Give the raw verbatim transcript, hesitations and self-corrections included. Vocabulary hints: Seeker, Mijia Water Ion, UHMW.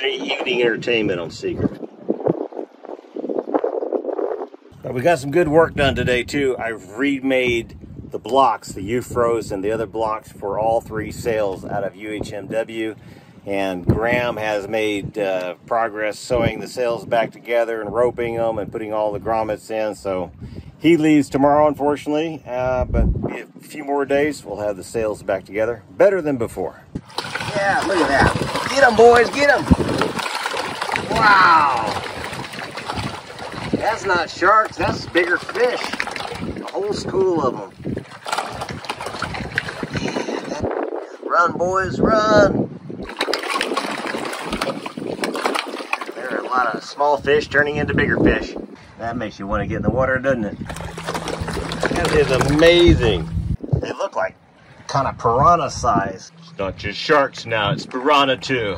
Saturday evening entertainment on Seeker. Now, we got some good work done today too. I've remade the blocks, the U F R Os and the other blocks for all three sails out of U H M W. And Graham has made uh, progress sewing the sails back together and roping them and putting all the grommets in. So he leaves tomorrow, unfortunately, uh, but a few more days, we'll have the sails back together better than before. Yeah, look at that. Get them, boys, get them. Wow. That's not sharks, that's bigger fish. A whole school of them. Yeah, run, boys, run. A lot of small fish turning into bigger fish. That makes you want to get in the water, doesn't it? That is amazing. They look like kind of piranha size. It's not just sharks now, it's piranha too.